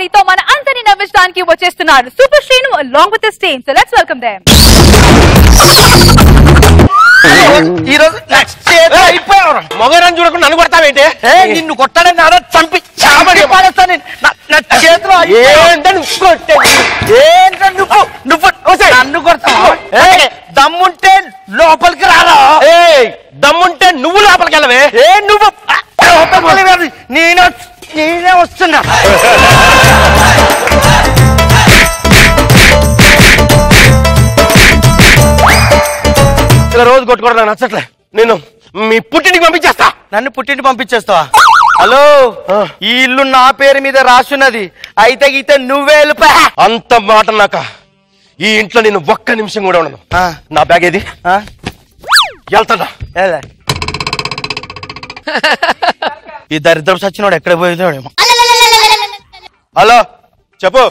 కామెడీతో మన అందరిని నవ్వించడానికి వచ్చేస్తున్నారు super Srinu along with his team. So let's welcome them. మొగరం చూడకుండా నన్ను కొడతావేంటే నిన్ను కొట్టాడని నాడ చంపి చాబడి పాడేస్తాను నా చేతిలో ఏంటో నువ్వు నన్ను కొడతావు. దమ్ముంటే లోపలికి రారా, దమ్ముంటే నువ్వు లోపలికి వెళ్ళవే, నువ్వు నేనే వస్తున్నా. రోజు కొట్టుకోవడం నాకు నచ్చట్లే, నేను మీ పుట్టింటికి పంపించేస్తా. నన్ను పుట్టింటికి పంపించేస్తావా? హలో, ఈ ఇల్లు నా పేరు మీద రాసున్నది, అయితే గీతే నువ్వే వెళ్ళిపో. అంత మాట నాక ఈ ఇంట్లో నేను ఒక్క నిమిషం కూడా ఉండను. నా బ్యాగ్ ఏది? వెళ్తాడా? ఈ దరిద్రం సచ్చినోడు ఎక్కడ పోయేదేమో. హలో చెప్పు,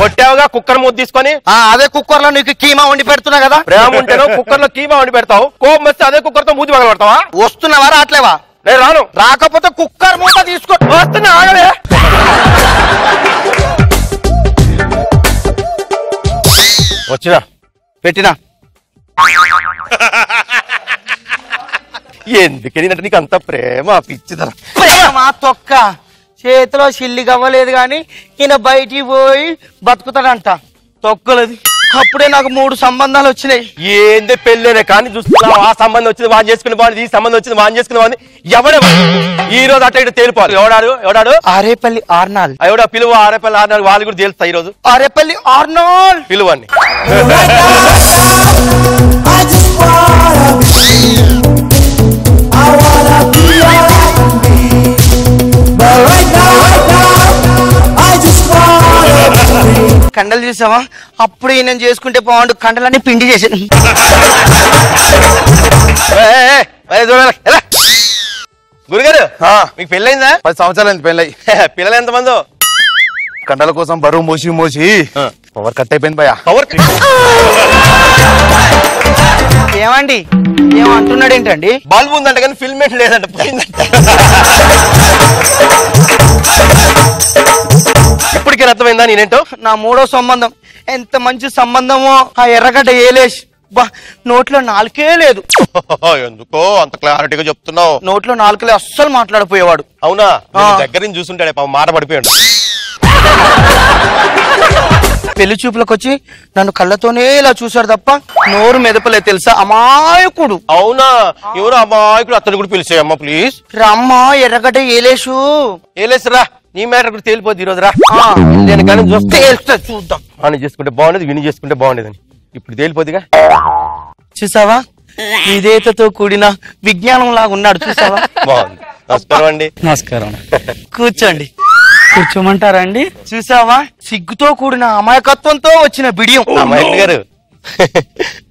కొట్టావుగా కుక్కర్ మూత తీసుకొని. అదే కుక్కర్ లో నీకు కీమా వండి పెడుతున్నా కదా, ప్రేమ ఉంటేనో కుక్కర్ లో కీమా వండి పెడతావు, కోపం వస్తే అదే కుక్కర్ తో మూతి పగల పెడతావా? వస్తున్నావా రావట్లేవా? నేను రాను, రాకపోతే కుక్కర్ మూత తీసుకో. వస్తున్నా, ఆగలే. వచ్చినా పెట్టినా ఎందుకని అంటే నీకు అంత ప్రేమ పిచ్చిదరా? ప్రేమ తొక్క చేతిలో చిల్లికి అవ్వలేదు కానీ ఈయన బయటికి పోయి బతుకుతాడంట. తొక్కలది అప్పుడే నాకు 3 సంబంధాలు వచ్చినాయి. ఏందే పెళ్ళేనే కానీ చూస్తున్నావు, ఆ సంబంధం వచ్చింది వాన్ చేసుకుని బాగుంది, ఈ సంబంధం వచ్చింది వాన్ చేసుకుని బాగుంది. ఎవడెవడు ఈ రోజు అట్ట ఇటు తేలిపోవాలి. ఎవడాడు ఎవడాడు? ఆరేపల్లి ఆర్నాల్. ఎవడో పిలువ, ఆరేపల్లి ఆర్నాల్ వాళ్ళు కూడా తేలుస్తాయి. ఈ రోజు ఆరేపల్లి ఆర్నాల్ పిలువండి. కండలు చూసావా? అప్పుడు ఈయన చేసుకుంటే బాగుండు, కండలన్నీ పిండి చేసాను. గురుగారు మీకు పెళ్ళయిందా? 10 సంవత్సరాలు అయింది పెళ్ళయి. పిల్లలు ఎంతమందో? కండల కోసం బరువు మోసి మోసి పవర్ కట్ అయిపోయింది భయ. పవర్ ఏమండి ఏమంటున్నాడు ఏంటండి? బల్బు ఉందంట కానీ ఫిల్మ్ ఏంటి లేదంట, పోయిందంట. ఇప్పటికే అర్థమైందా నేనేంటో? నా 3వ సంబంధం ఎంత మంచి సంబంధమో. ఆ ఎర్రగడ్డ ఏలేష్ బా, నోట్లో నాలుకే లేదు. ఎందుకో అంత క్లారిటీగా చెప్తున్నావు? నోట్లో నాలుకలే, అస్సలు మాట్లాడిపోయేవాడు. అవునా? దగ్గర నుంచి చూస్తుంటాడే పాపం, మాట పడిపోయాడు. పెళ్లి చూపులకు వచ్చి నన్ను కళ్ళతోనే ఇలా చూశాడు తప్ప నోరు మెదపలే తెలుసా, అమాయకుడు. అవునా? ఎవరు అమాయకుడు? అతను కూడా పిలిచేయమ్మా ప్లీజ్. రమ్మ ఎర్రగడ్డ ఏలేషు. ఏలేసు రా, నీ మేటర్ కూడా తేలిపోద్ది ఈ రోజు రా. నేను కానీ చూస్తే చూద్దాం, ఆయన చేసుకుంటే బాగుండేది, విని చేసుకుంటే బాగుండేదని. ఇప్పుడు తేలిపోద్దిగా. చూసావా విధేయతతో కూడిన విజ్ఞానం లాగా ఉన్నాడు చూసావా? బాగుంది. నమస్కారం అండి. నమస్కారం. కూర్చోండి. కూర్చోమంటారా అండి? చూసావా సిగ్గుతో కూడిన అమాయకత్వంతో వచ్చిన బిడియం. అమాయకుడు గారు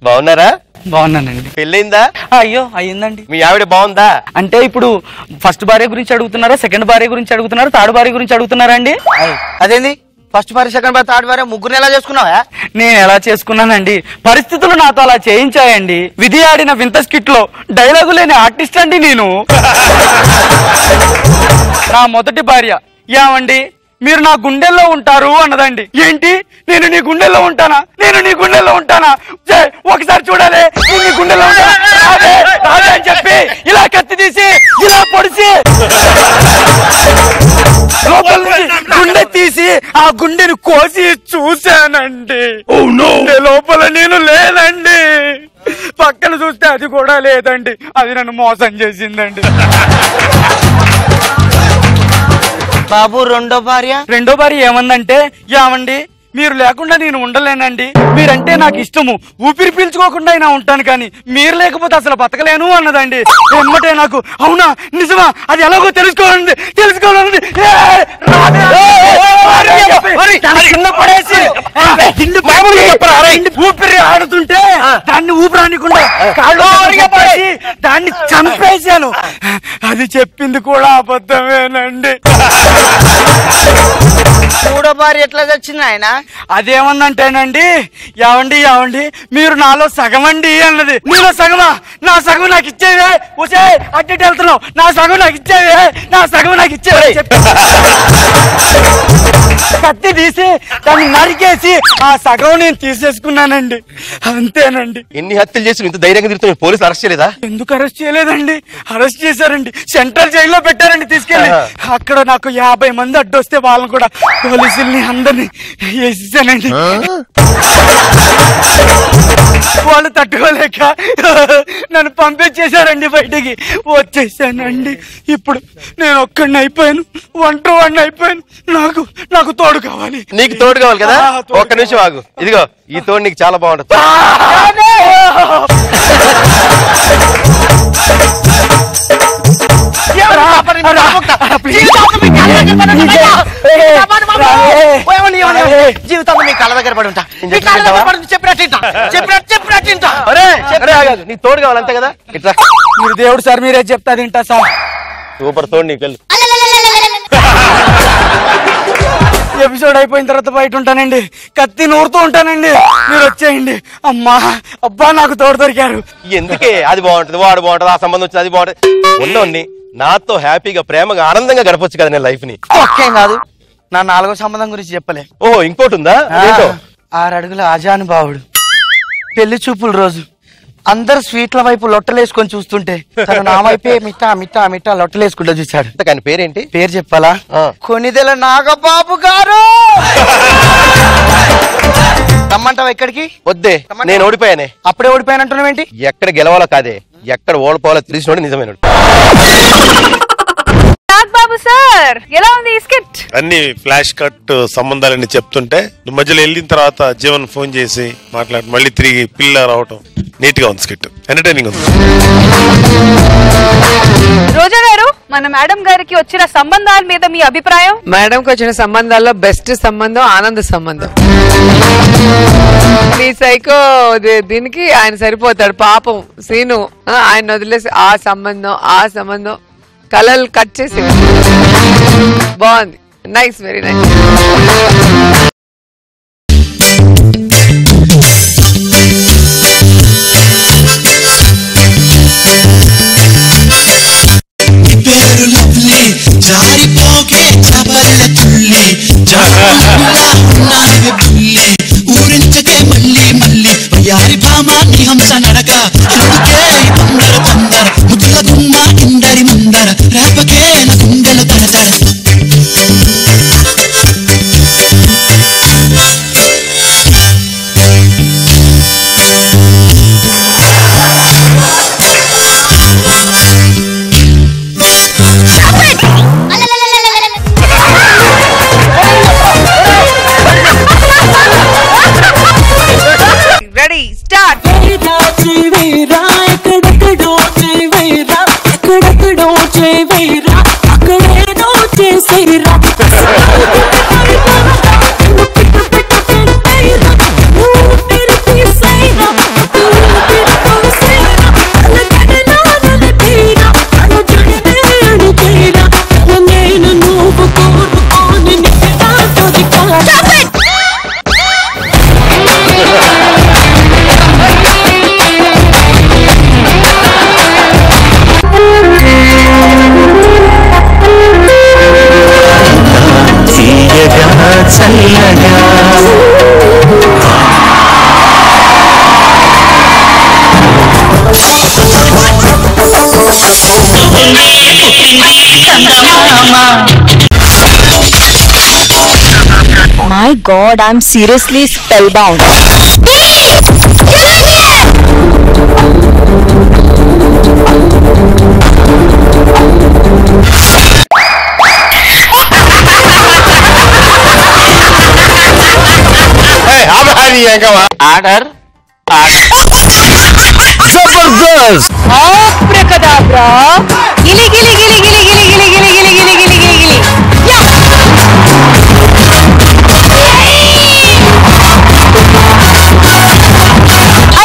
బాగున్నారా? బాగున్నానండి. పెళ్ళయిందా? అయ్యో అయ్యిందండి. మీ ఆవిడ బాగుందా? అంటే ఇప్పుడు ఫస్ట్ భార్య గురించి అడుగుతున్నారా, సెకండ్ భార్య గురించి అడుగుతున్నారా, థర్డ్ భార్య గురించి అడుగుతున్నారా అండి? అదేంది ఫస్ట్ భార్య, సెకండ్ భార్య, థర్డ్ భార్య ముగ్గురు ఎలా చేసుకున్నావా? నేను ఎలా చేసుకున్నానండి, పరిస్థితులు నాతో అలా చేయించాయండి. విధి ఆడిన వింత స్కిట్ లో డైలాగు లేని ఆర్టిస్ట్ అండి నేను. నా మొదటి భార్య ఏమండి మీరు నా గుండెల్లో ఉంటారు అన్నదండి. ఏంటి నేను నీ గుండెల్లో ఉంటానా? నేను నీ గుండెల్లో ఉంటానా? ఒకసారి చూడాలి నేను నీ గుండెల్లో ఉంటాను అని చెప్పి ఇలా కత్తి తీసి ఇలా పొడిచి గుండె తీసి ఆ గుండెని కోసి చూశానండి. లోపల నేను లేనండి, పక్కన చూస్తే అది కూడా లేదండి. అది నన్ను మోసం చేసిందండి. బాబు రెండో భార్య? రెండో భార్య ఏమందంటే ఏమండి మీరు లేకుండా నేను ఉండలేనండి, మీరంటే నాకు ఇష్టము, ఊపిరి పీల్చుకోకుండా అయినా ఉంటాను కానీ మీరు లేకపోతే అసలు బతకలేను అన్నదండి. ఎమ్మటే నాకు అవునా నిజమా అది ఎలాగో తెలుసుకోవాలండి, తెలుసుకోవాలండి. ఊపిరి ఆడుతుంటే దాన్ని ఊపిరానికుండా దాన్ని చంపేశాను. అది చెప్పింది కూడా అబద్ధమేనండి. మూడో భార్య ఎట్లా చచ్చింది ఆయన? అదేమందంటేనండి, ఏవండి ఏవండి మీరు నాలో సగమండి అన్నది. నీలో సగమా? నా సగం నాకు ఇచ్చేవే. వచ్చే అడ్డెట్ వెళ్తున్నావు, నా సగం నాకు ఇచ్చేవే, నా సగం నాకు ఇచ్చేవే. కత్తి తీసి దాన్ని నరికేసి ఆ సగం నేను తీసేసుకున్నానండి, అంతేనండి. ఎన్ని హత్యలు చేసి ఇంత ధైర్యంగా తిరుగుతున్నా, పోలీసులు అరెస్ట్ చేయలేదా? ఎందుకు అరెస్ట్ చేయలేదండి, అరెస్ట్ చేశారండి, సెంట్రల్ జైల్లో పెట్టారండి తీసుకెళ్ళి. అక్కడ నాకు 50 మంది అడ్డొస్తే వాళ్ళని కూడా పోలీసుల్ని అందరినీ వేసేసానండి. వాళ్ళు తట్టుకోలేక నన్ను పంపించేశారండి బయటికి, వచ్చేసానండి. ఇప్పుడు నేను ఒక్కడిని అయిపోయాను, వంట వాడిని అయిపోయాను. నాకు తోడు కావాలి. నీకు తోడు కావాలి కదా, ఒక్క నిమిషం ఆగు. ఇదిగో ఈ తోడు నీకు చాలా బాగుంటుంది. జీవితంలో మీ కళ్ళ దగ్గర పడి ఉంటా, చెప్పినట్టు. నీ తోడు కావాలంతే కదా, ఇట్లా మీరు దేవుడు సార్ మీరే చెప్తా తింటా సార్. సూపర్ తోడు నీకు. ఎపిసోడ్ అయిపోయిన తర్వాత బయట ఉంటానండి, కత్తి నూరుతూ ఉంటానండి, మీరు వచ్చేయండి. అమ్మా అబ్బా నాకు తోడు దొరికారు. ఎందుకే అది బాగుంటది, వాడు బాగుంటది, ఆ సంబంధం వచ్చింది, అది బాగుంటది. ఉన్నోన్ని నాతో హ్యాపీగా ప్రేమగా ఆనందంగా గడపొచ్చు కదా. నేను లైఫ్ ని ఓకే కాదు, నా 4వ సంబంధం గురించి చెప్పలే. ఓహో ఇంకోటి ఉందా? 6 అడుగుల ఆజానుభావుడు. పెళ్లి చూపుల రోజు అందరు స్వీట్ల వైపు లొట్టలేసుకొని చూస్తుంటే తను నా వైపే మిఠా మిఠా మిఠా లొట్టలేసుకుంటూ చూశాడు. కానీ పేరేంటి? పేరు చెప్పాలా? కొనిదెల నాగబాబు గారు. రమ్మంటావా ఇక్కడికి? వద్దే, నేను ఓడిపోయానే. అప్పుడే ఓడిపోయానంటున్నావేంటి? ఎక్కడ గెలవాలో కాదే, ఎక్కడ ఓడిపోవాలో తెలిసినోడు నిజమైనోడు. బాబు సార్ ఎలా ఉంది ఈ స్కిట్? అన్ని ఫ్లాష్ కట్ సంబంధాలని చెప్తుంటే మధ్యలో వెళ్ళిన తర్వాత జీవన్ ఫోన్ చేసి మాట్లాడి మళ్ళీ తిరిగి పిల్ల రావటం నీట్ గా ఉంది. స్కిట్ ఎంటర్టైనింగ్ ఉంది. రోజా గారు, మన మేడం గారికి వచ్చిన సంబంధాల మీద మీ అభిప్రాయం? మేడం కి వచ్చిన సంబంధాల్లో బెస్ట్ సంబంధం ఆనంద సంబంధం. మీ సైకో దీనికి ఆయన సరిపోతాడు పాపం. సీను ఆయన వదిలేసి ఆ సంబంధం కలలు కట్ చేసి బాగుంది. Nice, very nice. ఊరించకే మళ్ళీ మళ్ళీ యారి భామా నిహంస నడక My God, I'm seriously spellbound. Order. Zabardast. Abrakadabra. Gili gili gili gili gili gili gili gili gili gili gili gili. I